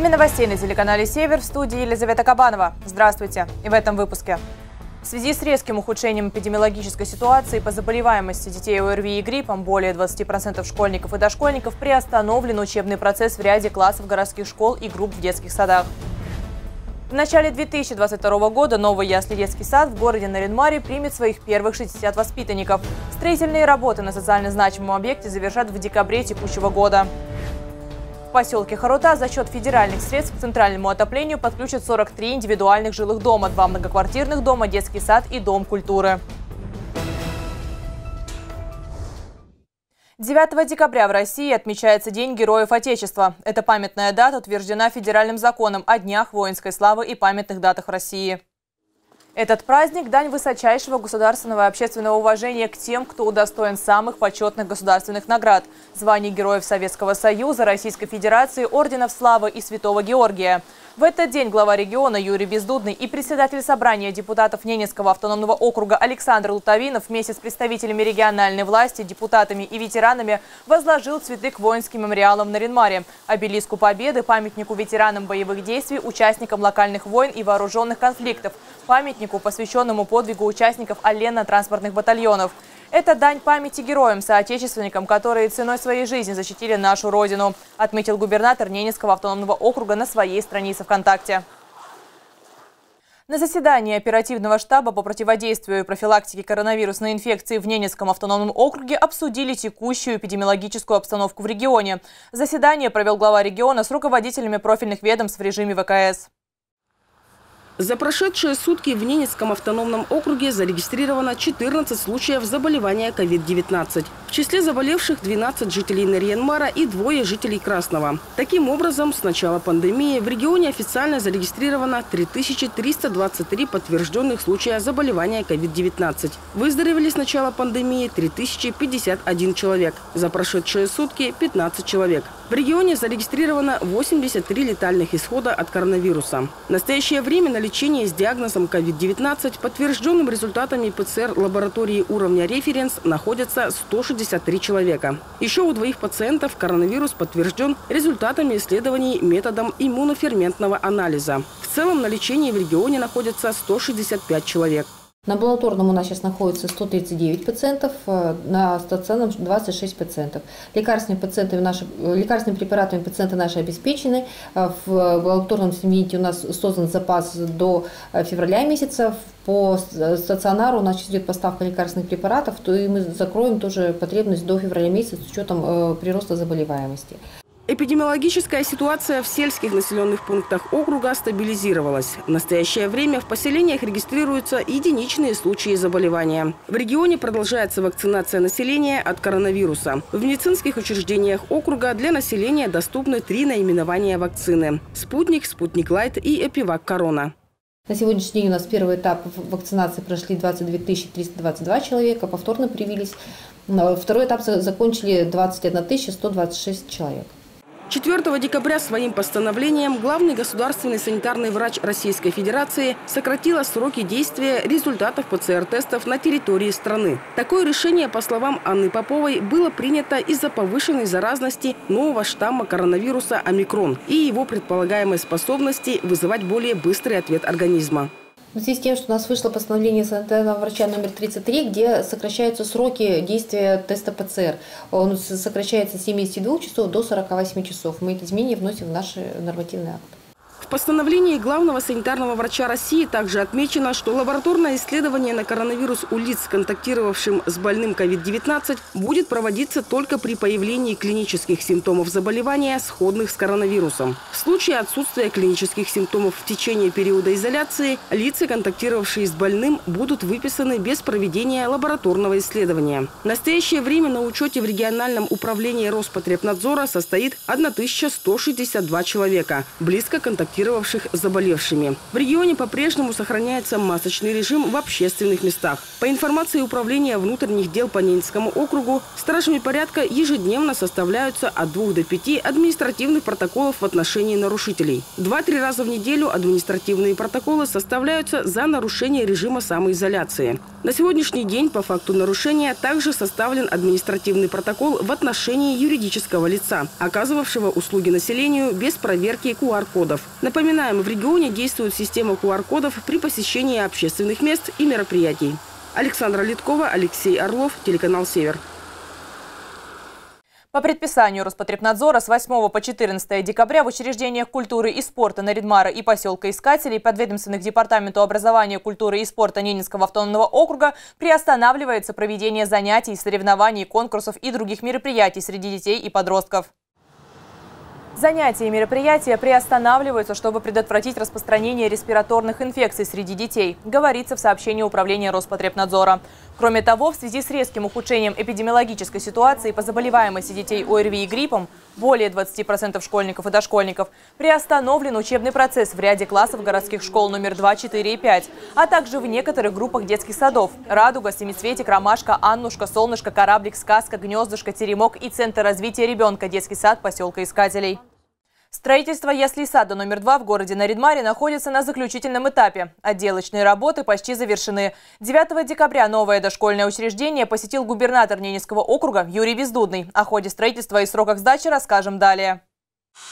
Время новостей на телеканале «Север», в студии Елизавета Кабанова. Здравствуйте! И в этом выпуске. В связи с резким ухудшением эпидемиологической ситуации по заболеваемости детей ОРВИ и гриппом более 20% школьников и дошкольников приостановлен учебный процесс в ряде классов городских школ и групп в детских садах. В начале 2022 года новый ясли-детский сад в городе Нарьян-Маре примет своих первых 60 воспитанников. Строительные работы на социально значимом объекте завершат в декабре текущего года. В поселке Харута за счет федеральных средств к центральному отоплению подключат 43 индивидуальных жилых дома, 2 многоквартирных дома, детский сад и дом культуры. 9 декабря в России отмечается День Героев Отечества. Эта памятная дата утверждена федеральным законом о днях воинской славы и памятных датах России. Этот праздник – дань высочайшего государственного и общественного уважения к тем, кто удостоен самых почетных государственных наград – званий Героев Советского Союза, Российской Федерации, Орденов Славы и Святого Георгия. В этот день глава региона Юрий Бездудный и председатель собрания депутатов Ненецкого автономного округа Александр Лутовинов вместе с представителями региональной власти, депутатами и ветеранами возложил цветы к воинским мемориалам в Нарьян-Маре, обелиску Победы, памятнику ветеранам боевых действий, участникам локальных войн и вооруженных конфликтов, памятнику, посвященному подвигу участников олейно-транспортных батальонов. Это дань памяти героям, соотечественникам, которые ценой своей жизни защитили нашу родину, отметил губернатор Ненецкого автономного округа на своей странице ВКонтакте. На заседании оперативного штаба по противодействию и профилактике коронавирусной инфекции в Ненецком автономном округе обсудили текущую эпидемиологическую обстановку в регионе. Заседание провел глава региона с руководителями профильных ведомств в режиме ВКС. За прошедшие сутки в Ненецком автономном округе зарегистрировано 14 случаев заболевания COVID-19. В числе заболевших 12 жителей Нарьян-Мара и 2 жителей Красного. Таким образом, с начала пандемии в регионе официально зарегистрировано 3323 подтвержденных случая заболевания COVID-19. Выздоровели с начала пандемии 3051 человек. За прошедшие сутки 15 человек. В регионе зарегистрировано 83 летальных исхода от коронавируса. В настоящее время на лечении с диагнозом COVID-19, подтвержденным результатами ПЦР лаборатории уровня референс, находятся 163 человека. Еще у 2 пациентов коронавирус подтвержден результатами исследований методом иммуноферментного анализа. В целом на лечении в регионе находятся 165 человек. На амбулаторном у нас сейчас находится 139 пациентов, на стационарном 26 пациентов. Лекарственными препаратами пациенты наши обеспечены. В амбулаторном сегменте у нас создан запас до февраля месяца. По стационару у нас идет поставка лекарственных препаратов, то и мы закроем тоже потребность до февраля месяца с учетом прироста заболеваемости. Эпидемиологическая ситуация в сельских населенных пунктах округа стабилизировалась. В настоящее время в поселениях регистрируются единичные случаи заболевания. В регионе продолжается вакцинация населения от коронавируса. В медицинских учреждениях округа для населения доступны 3 наименования вакцины – «Спутник», «Спутник Лайт» и «Эпивак Корона». На сегодняшний день у нас первый этап вакцинации прошли 22 322 человека, повторно привились. Второй этап закончили 21 126 человек. 4 декабря своим постановлением главный государственный санитарный врач Российской Федерации сократила сроки действия результатов ПЦР-тестов на территории страны. Такое решение, по словам Анны Поповой, было принято из-за повышенной заразности нового штамма коронавируса «Омикрон» и его предполагаемой способности вызывать более быстрый ответ организма. В связи с тем, что у нас вышло постановление санитарного врача номер 33, где сокращаются сроки действия теста ПЦР. Он сокращается с 72 часов до 48 часов. Мы эти изменения вносим в наши нормативные акты. В постановлении главного санитарного врача России также отмечено, что лабораторное исследование на коронавирус у лиц, контактировавшим с больным COVID-19, будет проводиться только при появлении клинических симптомов заболевания, сходных с коронавирусом. В случае отсутствия клинических симптомов в течение периода изоляции, лица, контактировавшие с больным, будут выписаны без проведения лабораторного исследования. В настоящее время на учете в региональном управлении Роспотребнадзора состоит 1162 человека, близко контактирующих контактировавших с заболевшими. В регионе по-прежнему сохраняется масочный режим в общественных местах. По информации Управления внутренних дел по Ненецкому округу, стражами порядка ежедневно составляются от 2 до 5 административных протоколов в отношении нарушителей. 2-3 раза в неделю административные протоколы составляются за нарушение режима самоизоляции. На сегодняшний день по факту нарушения также составлен административный протокол в отношении юридического лица, оказывавшего услуги населению без проверки QR-кодов. Напоминаем, в регионе действует система QR-кодов при посещении общественных мест и мероприятий. Александра Литкова, Алексей Орлов, телеканал «Север». По предписанию Роспотребнадзора с 8 по 14 декабря в учреждениях культуры и спорта Нарьян-Мара и поселка Искателей, подведомственных Департаменту образования, культуры и спорта Ненецкого автономного округа, приостанавливается проведение занятий, соревнований, конкурсов и других мероприятий среди детей и подростков. Занятия и мероприятия приостанавливаются, чтобы предотвратить распространение респираторных инфекций среди детей, говорится в сообщении Управления Роспотребнадзора. Кроме того, в связи с резким ухудшением эпидемиологической ситуации по заболеваемости детей ОРВИ и гриппом, более 20% школьников и дошкольников, приостановлен учебный процесс в ряде классов городских школ номер 2, 4 и 5, а также в некоторых группах детских садов – «Радуга», «Семицветик», «Ромашка», «Аннушка», «Солнышко», «Кораблик», «Сказка», «Гнездышко», «Теремок» и Центр развития ребенка, детский сад поселка Искателей. Строительство ясли сада номер 2 в городе Нарьян-Маре находится на заключительном этапе. Отделочные работы почти завершены. 9 декабря новое дошкольное учреждение посетил губернатор Ненецкого округа Юрий Бездудный. О ходе строительства и сроках сдачи расскажем далее.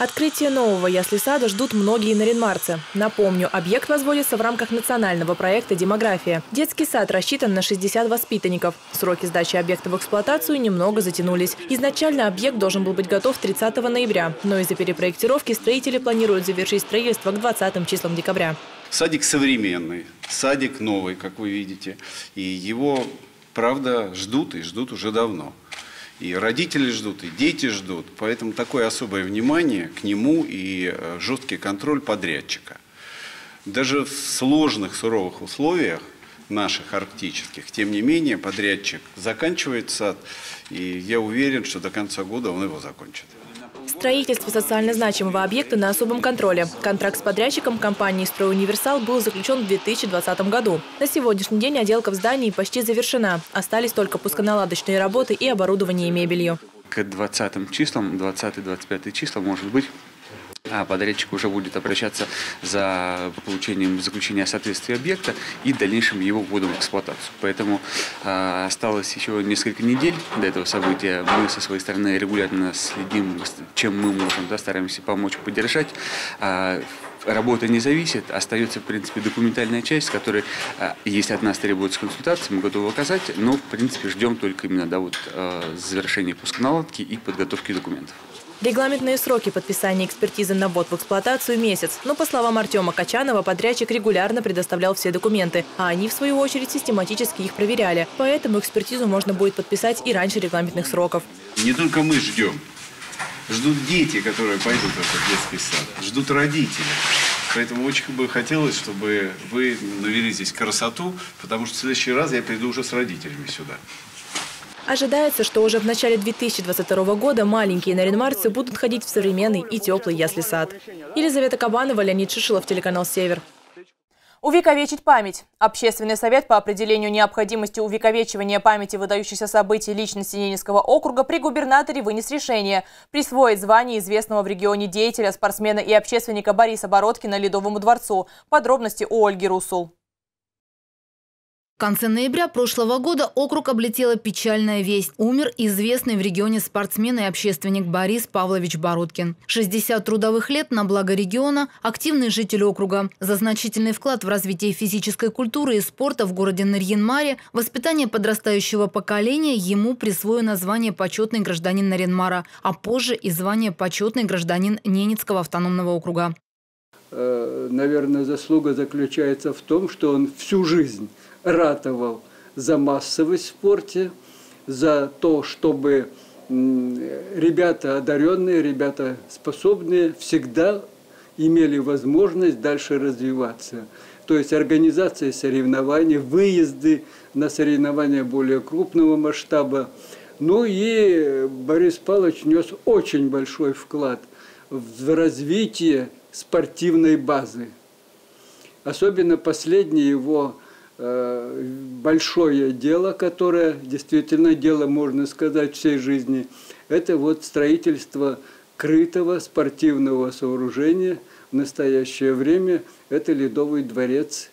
Открытие нового ясли-сада ждут многие нарьянмарцы. Напомню, объект возводится в рамках национального проекта «Демография». Детский сад рассчитан на 60 воспитанников. Сроки сдачи объекта в эксплуатацию немного затянулись. Изначально объект должен был быть готов 30 ноября, но из-за перепроектировки строители планируют завершить строительство к 20 числам декабря. Садик современный, садик новый, как вы видите. И его, правда, ждут и ждут уже давно. И родители ждут, и дети ждут. Поэтому такое особое внимание к нему и жесткий контроль подрядчика. Даже в сложных, суровых условиях наших арктических, тем не менее, подрядчик заканчивает сад. И я уверен, что до конца года он его закончит. Строительство социально значимого объекта на особом контроле. Контракт с подрядчиком компании «СтройУниверсал» был заключен в 2020 году. На сегодняшний день отделка в здании почти завершена. Остались только пусконаладочные работы и оборудование и мебелью. К 20 числам, 20-25 числа, может быть, подрядчик уже будет обращаться за получением заключения о соответствии объекта и дальнейшим его вводом в эксплуатацию. Поэтому осталось еще несколько недель до этого события. Мы со своей стороны регулярно следим, чем мы можем, да, стараемся помочь, поддержать. Работа не зависит, остается, в принципе, документальная часть, с которой, если от нас требуется консультация, мы готовы оказать, но, в принципе, ждем только именно завершения пусконаладки и подготовки документов. Регламентные сроки подписания экспертизы на ввод в эксплуатацию – месяц. Но, по словам Артема Качанова, подрядчик регулярно предоставлял все документы, а они, в свою очередь, систематически их проверяли. Поэтому экспертизу можно будет подписать и раньше регламентных сроков. Не только мы ждем. Ждут дети, которые пойдут в этот детский сад. Ждут родители. Поэтому очень бы хотелось, чтобы вы навели здесь красоту, потому что в следующий раз я приду уже с родителями сюда. Ожидается, что уже в начале 2022 года маленькие нарьянмарцы будут ходить в современный и теплый ясли-сад. Елизавета Кабанова, Леонид Шишилов, телеканал «Север». Увековечить память. Общественный совет по определению необходимости увековечивания памяти выдающихся событий личности Ненецкого округа при губернаторе вынес решение присвоить звание известного в регионе деятеля, спортсмена и общественника Бориса Бородкина Ледовому дворцу. Подробности у Ольги Русул. В конце ноября прошлого года округ облетела печальная весть. Умер известный в регионе спортсмен и общественник Борис Павлович Бородкин. 60 трудовых лет на благо региона, активный житель округа. За значительный вклад в развитие физической культуры и спорта в городе Нарьян-Маре, воспитание подрастающего поколения, ему присвоено звание «Почетный гражданин Нарьян-Мара», а позже и звание «Почетный гражданин Ненецкого автономного округа». Наверное, заслуга заключается в том, что он всю жизнь ратовал за массовость в спорте, за то, чтобы ребята одаренные, ребята способные всегда имели возможность дальше развиваться. То есть организация соревнований, выезды на соревнования более крупного масштаба. Ну и Борис Павлович нес очень большой вклад в развитие спортивной базы. Особенно последнее его большое дело, которое действительно дело, можно сказать, всей жизни, это вот строительство крытого спортивного сооружения. В настоящее время это Ледовый дворец.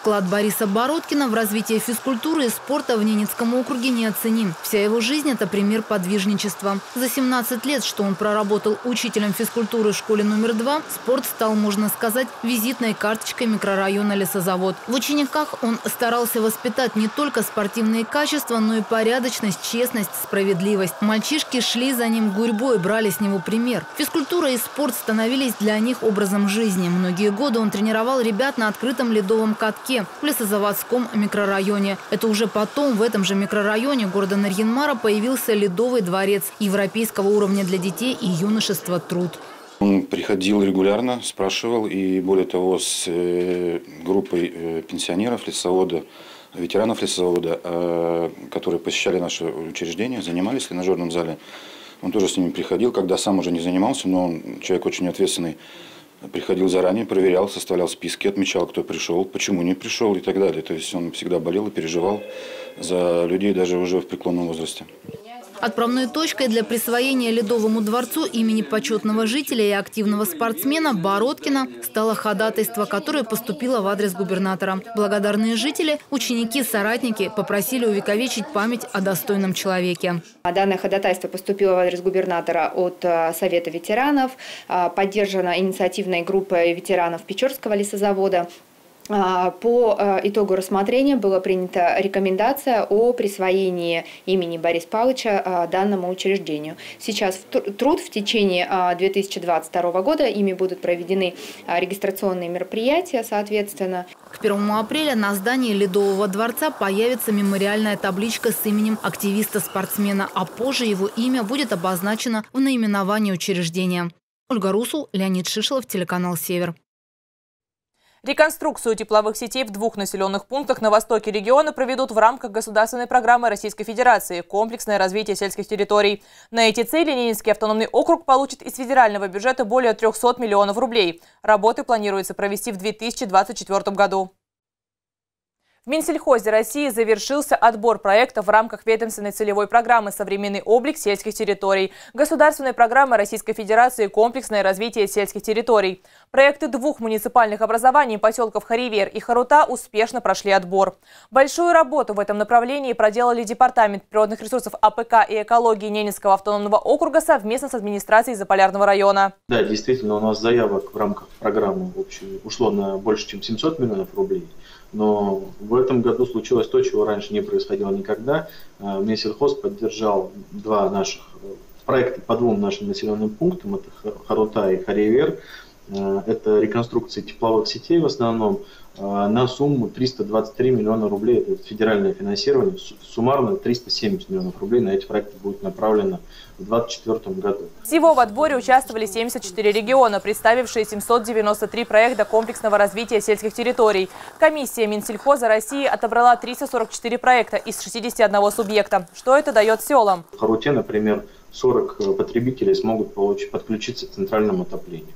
Вклад Бориса Бородкина в развитие физкультуры и спорта в Ненецком округе неоценим. Вся его жизнь – это пример подвижничества. За 17 лет, что он проработал учителем физкультуры в школе №2, спорт стал, можно сказать, визитной карточкой микрорайона Лесозавод. В учениках он старался воспитать не только спортивные качества, но и порядочность, честность, справедливость. Мальчишки шли за ним гурьбой, брали с него пример. Физкультура и спорт становились для них образом жизни. Многие годы он тренировал ребят на открытом ледовом катке в Лесозаводском микрорайоне. Это уже потом в этом же микрорайоне города Нарьян-Мара появился Ледовый дворец европейского уровня для детей и юношества «Труд». Он приходил регулярно, спрашивал, и более того, с группой пенсионеров лесозавода, ветеранов лесозавода, которые посещали наше учреждение, занимались в тренажерном зале. Он тоже с ними приходил, когда сам уже не занимался, но он человек очень ответственный. Приходил заранее, проверял, составлял списки, отмечал, кто пришел, почему не пришел и так далее. То есть он всегда болел и переживал за людей даже уже в преклонном возрасте. Отправной точкой для присвоения Ледовому дворцу имени почетного жителя и активного спортсмена Бородкина стало ходатайство, которое поступило в адрес губернатора. Благодарные жители, ученики, соратники попросили увековечить память о достойном человеке. Данное ходатайство поступило в адрес губернатора от Совета ветеранов, поддержано инициативной группой ветеранов Печорского лесозавода. По итогу рассмотрения была принята рекомендация о присвоении имени Бориса Павловича данному учреждению. Сейчас «Труд» в течение 2022 года ими будут проведены регистрационные мероприятия, соответственно. К 1 апреля на здании Ледового дворца появится мемориальная табличка с именем активиста-спортсмена, а позже его имя будет обозначено в наименовании учреждения. Ольга Русул, Леонид Шишилов, телеканал «Север». Реконструкцию тепловых сетей в 2 населенных пунктах на востоке региона проведут в рамках государственной программы Российской Федерации «Комплексное развитие сельских территорий». На эти цели Ненецкий автономный округ получит из федерального бюджета более 300 миллионов рублей. Работы планируется провести в 2024 году. В Минсельхозе России завершился отбор проекта в рамках ведомственной целевой программы «Современный облик сельских территорий» государственной программы Российской Федерации «Комплексное развитие сельских территорий». Проекты 2 муниципальных образований поселков Харивер и Харута успешно прошли отбор. Большую работу в этом направлении проделали Департамент природных ресурсов АПК и экологии Ненецкого автономного округа совместно с администрацией Заполярного района. Да, действительно, у нас заявок в рамках программы в общем ушло на больше, чем 700 миллионов рублей. Но в этом году случилось то, чего раньше не происходило никогда. Минсельхоз поддержал 2 наших проекта по 2 нашим населенным пунктам, это Харута и Харивер. Это реконструкция тепловых сетей в основном на сумму 323 миллиона рублей. Это федеральное финансирование. Суммарно 370 миллионов рублей на эти проекты будет направлено в 2024 году. Всего в отборе участвовали 74 региона, представившие 793 проекта комплексного развития сельских территорий. Комиссия Минсельхоза России отобрала 344 проекта из 61 субъекта. Что это дает селам? В Харуте, например, 40 потребителей смогут подключиться к центральному отоплению.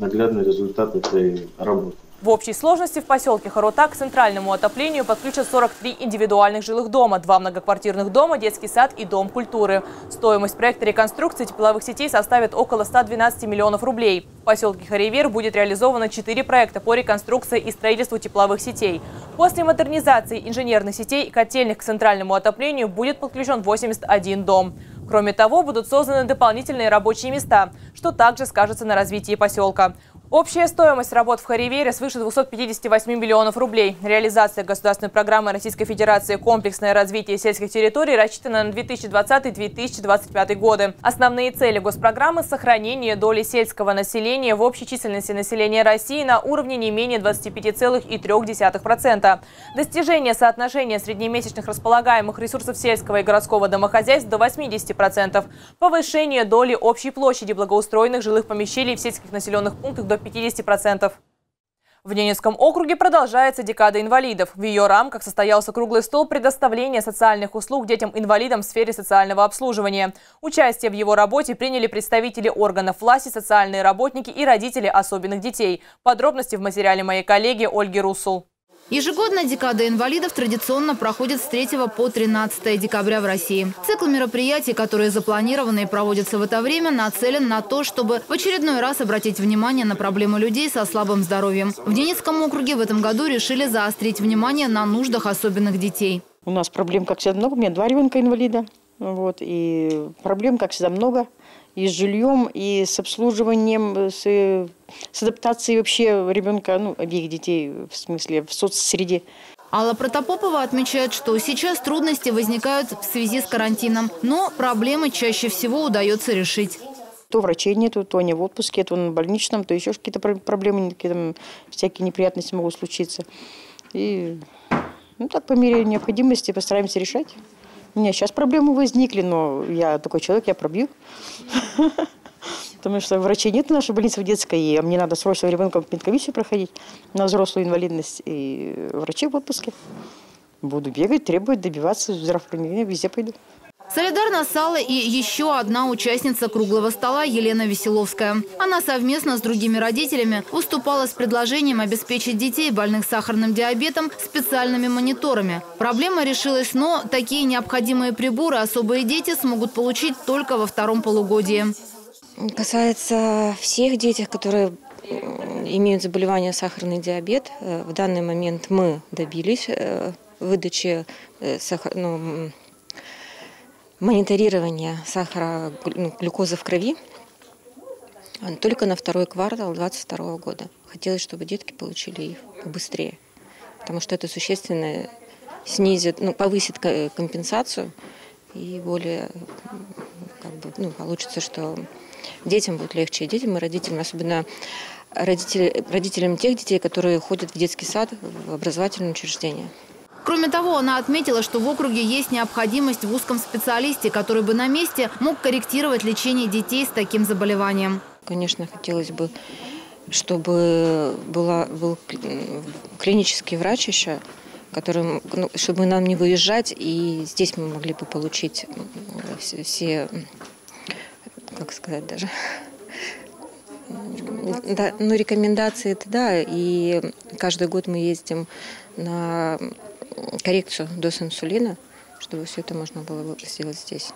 Наглядный результат этой работы. В общей сложности в поселке Харута к центральному отоплению подключат 43 индивидуальных жилых дома, 2 многоквартирных дома, детский сад и дом культуры. Стоимость проекта реконструкции тепловых сетей составит около 112 миллионов рублей. В поселке Харивер будет реализовано 4 проекта по реконструкции и строительству тепловых сетей. После модернизации инженерных сетей и котельных к центральному отоплению будет подключен 81 дом. Кроме того, будут созданы дополнительные рабочие места, что также скажется на развитии поселка. Общая стоимость работ в Харивере свыше 258 миллионов рублей. Реализация государственной программы Российской Федерации «Комплексное развитие сельских территорий» рассчитана на 2020-2025 годы. Основные цели госпрограммы – сохранение доли сельского населения в общей численности населения России на уровне не менее 25,3%, достижение соотношения среднемесячных располагаемых ресурсов сельского и городского домохозяйства до 80%, повышение доли общей площади благоустроенных жилых помещений в сельских населенных пунктах до 50%. В Ненецком округе продолжается декада инвалидов. В ее рамках состоялся круглый стол предоставления социальных услуг детям-инвалидам в сфере социального обслуживания. Участие в его работе приняли представители органов власти, социальные работники и родители особенных детей. Подробности в материале моей коллеги Ольги Русул. Ежегодно декада инвалидов традиционно проходит с 3 по 13 декабря в России. Цикл мероприятий, которые запланированы и проводятся в это время, нацелен на то, чтобы в очередной раз обратить внимание на проблемы людей со слабым здоровьем. В Ненецком округе в этом году решили заострить внимание на нуждах особенных детей. У нас проблем, как всегда, много. У меня 2 ребенка инвалида. И проблем, как всегда, много. И с жильем, и с обслуживанием, с адаптацией вообще ребенка, обеих детей, в смысле, в соцсреде. Алла Протопопова отмечает, что сейчас трудности возникают в связи с карантином, но проблемы чаще всего удается решить. То врачей нету, то они в отпуске, то на больничном, то еще какие-то проблемы, всякие неприятности могут случиться. И так по мере необходимости постараемся решать. У меня сейчас проблемы возникли, но я такой человек, я пробью. Потому что врачей нет в нашей больнице в детской, и мне надо срочно ребенком в медкомиссию проходить на взрослую инвалидность, и врачи в отпуске. Буду бегать, требовать, добиваться здравоохранения, везде пойду. Солидарна с Аллой и еще одна участница круглого стола Елена Веселовская. Она совместно с другими родителями выступала с предложением обеспечить детей, больных сахарным диабетом, специальными мониторами. Проблема решилась, но такие необходимые приборы особые дети смогут получить только во втором полугодии. Касается всех детей, которые имеют заболевание сахарный диабет, в данный момент мы добились выдачи мониторирование сахара, глюкозы в крови только на второй квартал 2022 года. Хотелось, чтобы детки получили их быстрее, потому что это существенно снизит, повысит компенсацию, и более получится, что детям будет легче, детям и родителям, особенно родителям тех детей, которые ходят в детский сад, в образовательные учреждения. Кроме того, она отметила, что в округе есть необходимость в узком специалисте, который бы на месте мог корректировать лечение детей с таким заболеванием. Конечно, хотелось бы, чтобы был клинический врач еще, который, чтобы нам не выезжать, и здесь мы могли бы получить все, как сказать даже, да, рекомендации, это да, и каждый год мы ездим на коррекцию доз инсулина, чтобы все это можно было сделать здесь.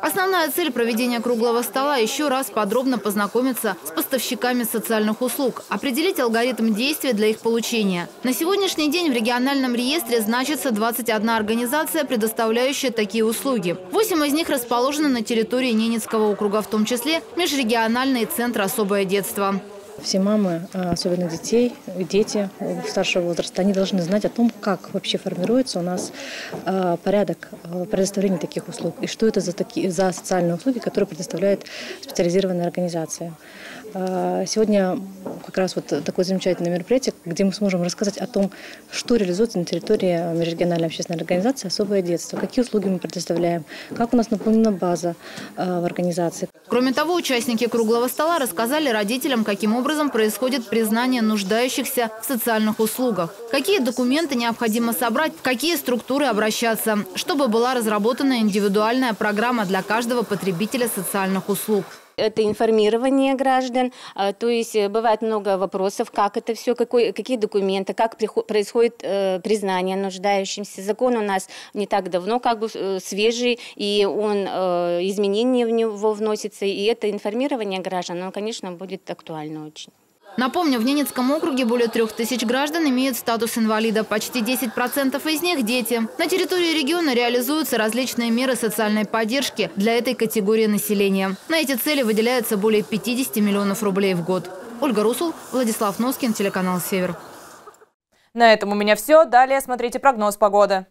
Основная цель проведения круглого стола – еще раз подробно познакомиться с поставщиками социальных услуг, определить алгоритм действия для их получения. На сегодняшний день в региональном реестре значится 21 организация, предоставляющая такие услуги. 8 из них расположены на территории Ненецкого округа, в том числе межрегиональный центр «Особое детство». Все мамы, особенно детей, дети старшего возраста, они должны знать о том, как вообще формируется у нас порядок предоставления таких услуг и что это за социальные услуги, которые предоставляет специализированная организация. Сегодня как раз вот такое замечательное мероприятие, где мы сможем рассказать о том, что реализуется на территории межрегиональной общественной организации «Особое детство», какие услуги мы предоставляем, как у нас наполнена база в организации. Кроме того, участники круглого стола рассказали родителям, каким образом происходит признание нуждающихся в социальных услугах, какие документы необходимо собрать, в какие структуры обращаться, чтобы была разработана индивидуальная программа для каждого потребителя социальных услуг. Это информирование граждан, то есть бывает много вопросов, как это все, какие документы, как происходит признание нуждающимся. Закон у нас не так давно свежий, и изменения в него вносятся, и это информирование граждан, оно, конечно, будет актуально очень. Напомню, в Ненецком округе более 3000 граждан имеют статус инвалида. Почти 10% из них – дети. На территории региона реализуются различные меры социальной поддержки для этой категории населения. На эти цели выделяется более 50 миллионов рублей в год. Ольга Русул, Владислав Носкин, телеканал «Север». На этом у меня все. Далее смотрите прогноз погоды.